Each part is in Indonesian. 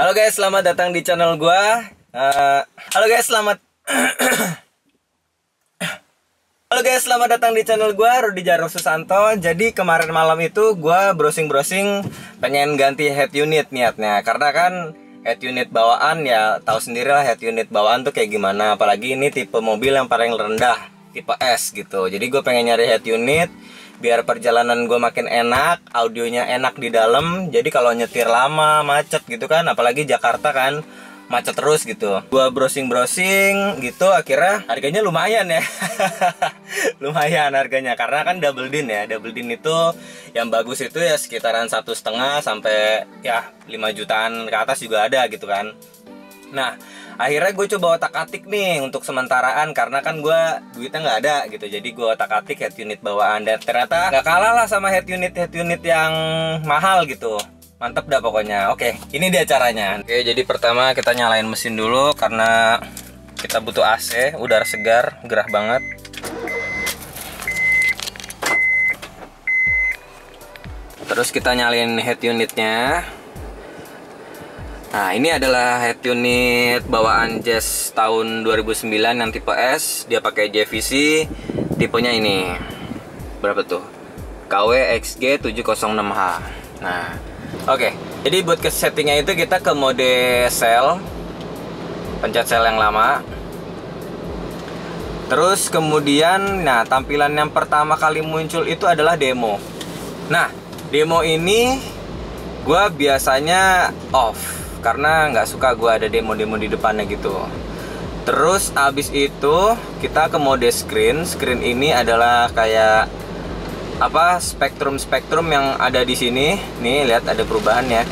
Halo guys, selamat datang di channel gua. Halo guys, selamat datang di channel gua, Rudi Jarwo Susanto. Jadi kemarin malam itu gua browsing-browsing pengen ganti head unit niatnya, karena kan head unit bawaan ya tahu sendirilah head unit bawaan tuh kayak gimana, apalagi ini tipe mobil yang paling rendah, tipe S gitu. Jadi gue pengen nyari head unit biar perjalanan gue makin enak, audionya enak di dalam. Jadi kalau nyetir lama, macet gitu kan, apalagi Jakarta kan macet terus gitu. Gue browsing-browsing gitu, akhirnya harganya lumayan ya. Lumayan harganya, karena kan double din ya. Double din itu yang bagus itu ya sekitaran 1,5 sampai ya 5 jutaan ke atas juga ada gitu kan. Nah, akhirnya gue coba otak-atik nih untuk sementaraan, karena kan gue duitnya nggak ada gitu. Jadi gue otak-atik head unit bawaan, dan ternyata nggak kalah lah sama head unit yang mahal gitu. Mantep dah pokoknya. Oke, ini dia caranya. Oke, jadi pertama kita nyalain mesin dulu karena kita butuh AC, udara segar, gerah banget. Terus kita nyalain head unitnya. Nah, ini adalah head unit bawaan Jazz tahun 2009 yang tipe S. Dia pakai JVC, tipenya ini. Berapa tuh? KW-XG706H. Nah, oke. Jadi buat ke settingnya itu kita ke mode sel. Pencet sel yang lama. Terus kemudian, nah tampilan yang pertama kali muncul itu adalah demo. Nah, demo ini gue biasanya off, karena nggak suka gue ada demo-demo di depannya gitu. Terus abis itu kita ke mode screen. Screen ini adalah kayak apa, spektrum-spektrum yang ada di sini. Nih lihat ada perubahan ya.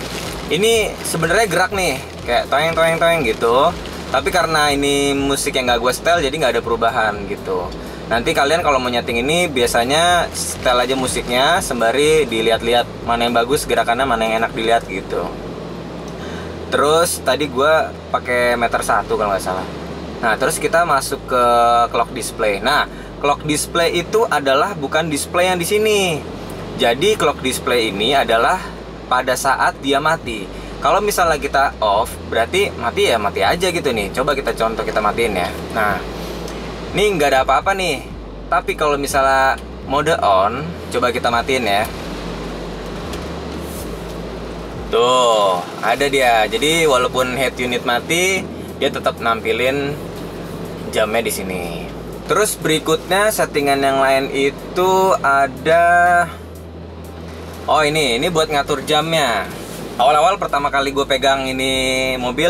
Ini sebenarnya gerak nih kayak toeng-toeng-toeng gitu. Tapi karena ini musik yang nggak gue setel, jadi nggak ada perubahan gitu. Nanti kalian kalau mau nyeting ini biasanya setel aja musiknya sembari dilihat-lihat mana yang bagus gerakannya, mana yang enak dilihat gitu. Terus tadi gue pakai meter 1 kalau nggak salah. Nah, terus kita masuk ke clock display. Nah, clock display itu adalah bukan display yang di sini. Jadi clock display ini adalah pada saat dia mati. Kalau misalnya kita off, berarti mati ya mati aja gitu nih. Coba kita contoh, kita matiin ya. Nah, ini nggak ada apa-apa nih. Tapi kalau misalnya mode on, coba kita matiin ya. Tuh, ada dia. Jadi walaupun head unit mati, dia tetap nampilin jamnya di sini. Terus berikutnya settingan yang lain itu ada, oh ini buat ngatur jamnya. Awal-awal pertama kali gue pegang ini mobil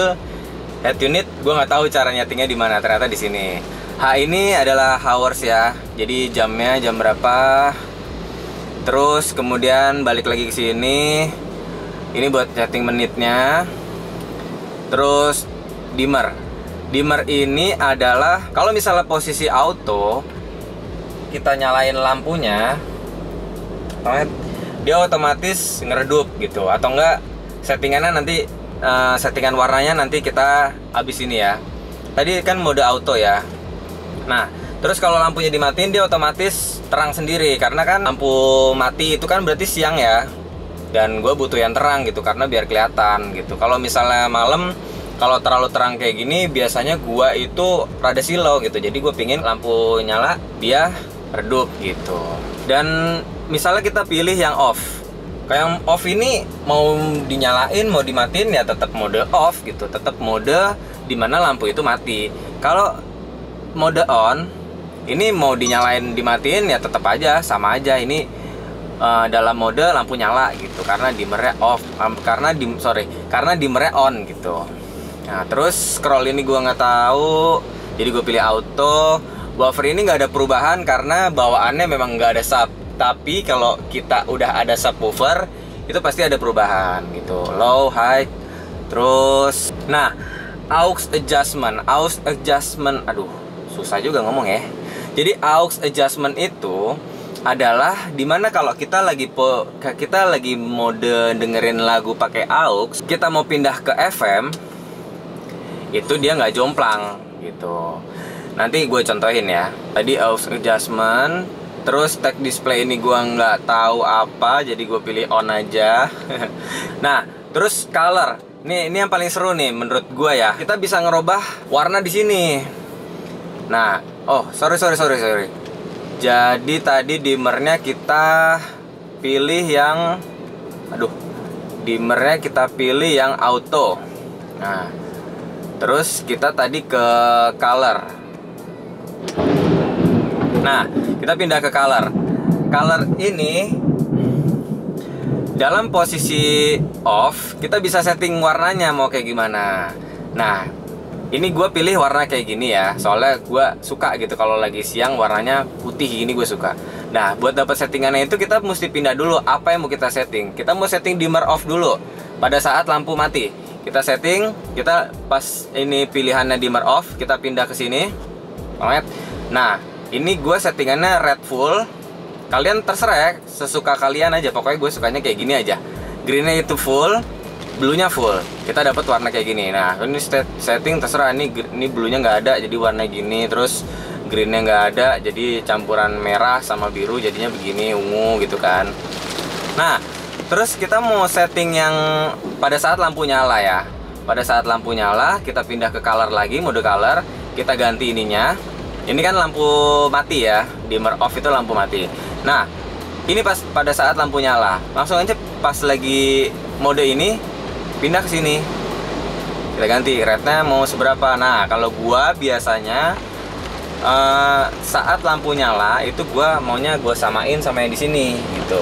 head unit, gue nggak tahu cara nyetingnya di mana. Ternyata di sini. H ini adalah hours ya. Jadi jamnya jam berapa. Terus kemudian balik lagi ke sini. Ini buat setting menitnya. Terus dimmer. Dimmer ini adalah kalau misalnya posisi auto, kita nyalain lampunya, dia otomatis ngeredup gitu. Atau enggak settingannya nanti, settingan warnanya nanti kita habis ini ya. Tadi kan mode auto ya. Nah, terus kalau lampunya dimatiin dia otomatis terang sendiri. Karena kan lampu mati itu kan berarti siang ya, dan gue butuh yang terang gitu karena biar kelihatan gitu. Kalau misalnya malam, kalau terlalu terang kayak gini biasanya gue itu rada silau gitu. Jadi gue pingin lampu nyala dia redup gitu. Dan misalnya kita pilih yang off, kayak yang off ini mau dinyalain mau dimatiin ya tetap mode off gitu, tetap mode dimana lampu itu mati. Kalau mode on ini mau dinyalain dimatiin ya tetap aja sama aja. Ini dalam mode lampu nyala gitu karena dimmernya off, karena dimmernya on gitu. Nah, terus scroll ini gua nggak tahu, jadi gue pilih auto. Buffer ini nggak ada perubahan karena bawaannya memang nggak ada sub. Tapi kalau kita udah ada subwoofer itu pasti ada perubahan gitu. Low, high, terus. Nah, aux adjustment, aduh susah juga ngomong ya. Jadi aux adjustment itu adalah dimana kalau kita lagi mode dengerin lagu pakai aux, kita mau pindah ke FM itu dia nggak jomplang gitu. Nanti gue contohin ya. Tadi aux adjustment, terus tag display ini gue nggak tahu apa, jadi gue pilih on aja. Nah, Terus color. Ini yang paling seru nih menurut gua ya. Kita bisa ngerubah warna di sini. Nah, oh, sorry. Jadi tadi dimmernya kita pilih yang auto. Nah, terus kita tadi ke color. Nah, kita pindah ke color. Color ini dalam posisi off, kita bisa setting warnanya mau kayak gimana. Nah, ini gue pilih warna kayak gini ya, soalnya gue suka gitu kalau lagi siang warnanya putih gini, gue suka. Nah, buat dapat settingannya itu kita mesti pindah dulu apa yang mau kita setting. Kita mau setting dimmer off dulu pada saat lampu mati. Kita setting, kita pas ini pilihannya dimmer off, kita pindah ke sini. Nah, ini gue settingannya red full. Kalian terserah ya, sesuka kalian aja. Pokoknya gue sukanya kayak gini aja. Greennya itu full, bluenya full. Kita dapat warna kayak gini. Nah, ini setting terserah. Ini bluenya nggak ada, jadi warna gini. Terus greennya nggak ada, jadi campuran merah sama biru jadinya begini, ungu gitu kan. Nah, terus kita mau setting yang pada saat lampu nyala ya. Pada saat lampu nyala, kita pindah ke color lagi, mode color. Kita ganti ininya. Ini kan lampu mati ya, dimmer off itu lampu mati. Nah, ini pas pada saat lampu nyala, langsung aja pas lagi mode ini pindah ke sini. Kita ganti rednya mau seberapa. Nah, kalau gua biasanya saat lampu nyala itu gua maunya gua samain sama yang di sini gitu.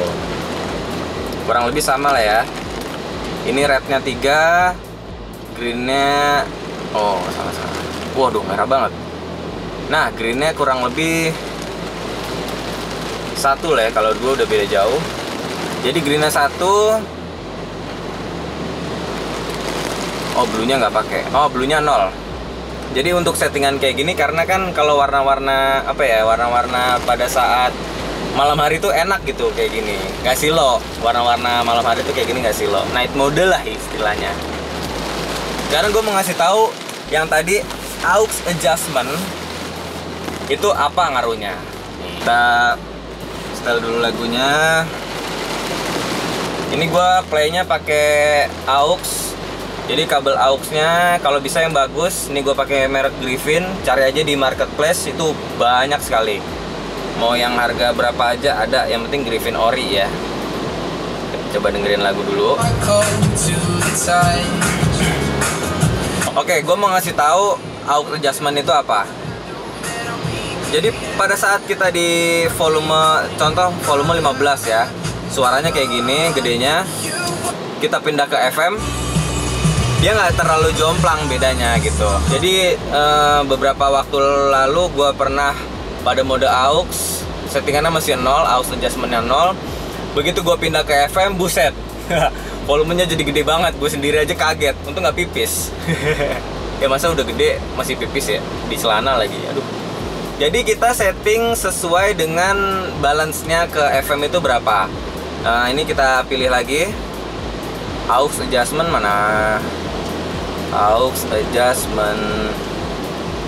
Kurang lebih sama lah ya. Ini rednya 3, greennya oh salah. Waduh, merah banget. Nah, greennya kurang lebih 1 lah ya, kalau 2 udah beda jauh. Jadi greennya 1. Oh, bluenya nggak pakai. Oh, bluenya 0. Jadi untuk settingan kayak gini, karena kan kalau warna-warna apa ya, warna-warna pada saat malam hari itu enak gitu kayak gini, nggak silo. Warna-warna malam hari itu kayak gini nggak silo, night mode lah istilahnya. Sekarang gue mau ngasih tahu yang tadi aux adjustment itu apa ngaruhnya. Kita setel dulu lagunya. Ini gue playnya pakai aux. Jadi kabel auxnya kalau bisa yang bagus. Ini gue pakai merek Griffin. Cari aja di marketplace itu banyak sekali. Mau yang harga berapa aja ada. Yang penting Griffin ori ya. Coba dengerin lagu dulu. Oke, gue mau ngasih tahu aux adjustment itu apa. Jadi pada saat kita di volume, contoh volume 15 ya, suaranya kayak gini gedenya. Kita pindah ke FM, dia nggak terlalu jomplang bedanya gitu. Jadi beberapa waktu lalu gue pernah pada mode aux, settingannya masih 0, aux adjustmentnya 0. Begitu gue pindah ke FM, buset, volumenya jadi gede banget. Gue sendiri aja kaget, untung nggak pipis. Ya masa udah gede masih pipis ya, di celana lagi, aduh. Jadi kita setting sesuai dengan balance-nya ke FM itu berapa. Nah, ini kita pilih lagi. Aux adjustment mana? Aux adjustment.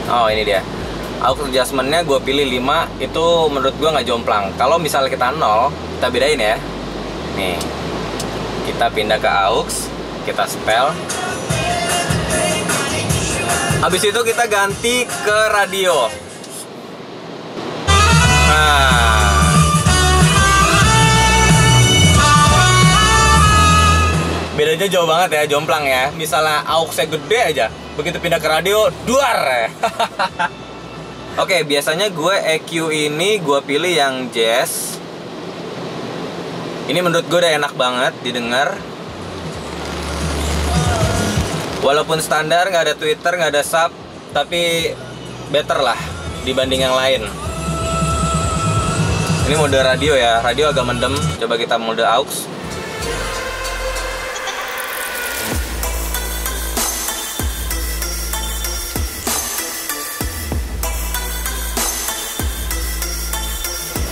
Oh, ini dia. Aux adjustment-nya gue pilih 5. Itu menurut gue nggak jomplang. Kalau misalnya kita 0, kita bedain ya. Nih, kita pindah ke aux. Kita setel. Habis itu kita ganti ke radio. Nah, bedanya jauh banget ya, jomplang ya. Misalnya aux-nya gede aja, begitu pindah ke radio, duar ya. Oke, biasanya gue EQ ini gue pilih yang jazz. Ini menurut gue udah enak banget didengar. Walaupun standar, nggak ada tweeter, nggak ada sub, tapi better lah dibanding yang lain. Ini mode radio ya, radio agak mendem. Coba kita mode aux.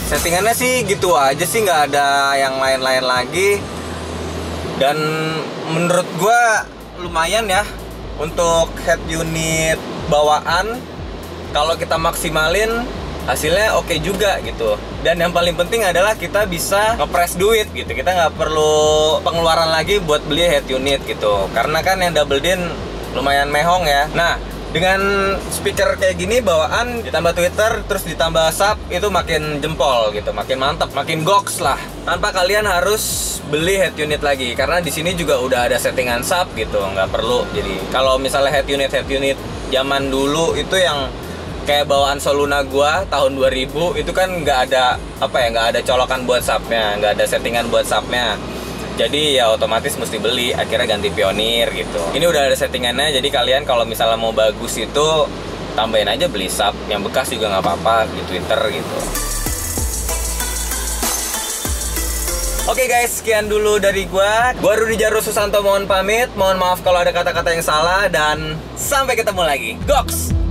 Settingannya sih gitu aja sih, nggak ada yang lain-lain lagi. Dan menurut gue lumayan ya untuk head unit bawaan. Kalau kita maksimalin hasilnya oke juga gitu. Dan yang paling penting adalah kita bisa ngepres duit gitu, kita nggak perlu pengeluaran lagi buat beli head unit gitu, karena kan yang double din lumayan mehong ya. Nah, dengan speaker kayak gini bawaan ditambah tweeter terus ditambah sub, itu makin jempol gitu, makin mantap, makin goks lah. Tanpa kalian harus beli head unit lagi, karena di sini juga udah ada settingan sub gitu, nggak perlu. Jadi kalau misalnya head unit zaman dulu itu yang kayak bawaan Soluna gua tahun 2000 itu kan nggak ada apa ya, nggak ada colokan buat subnya, nggak ada settingan buat subnya. Jadi ya otomatis mesti beli, akhirnya ganti Pioneer gitu. Ini udah ada settingannya, jadi kalian kalau misalnya mau bagus itu tambahin aja beli sub, yang bekas juga nggak apa-apa di Twitter gitu. Oke guys, sekian dulu dari gua. Gua Rudi Jarwo Susanto mohon pamit, mohon maaf kalau ada kata-kata yang salah, dan sampai ketemu lagi. Goks!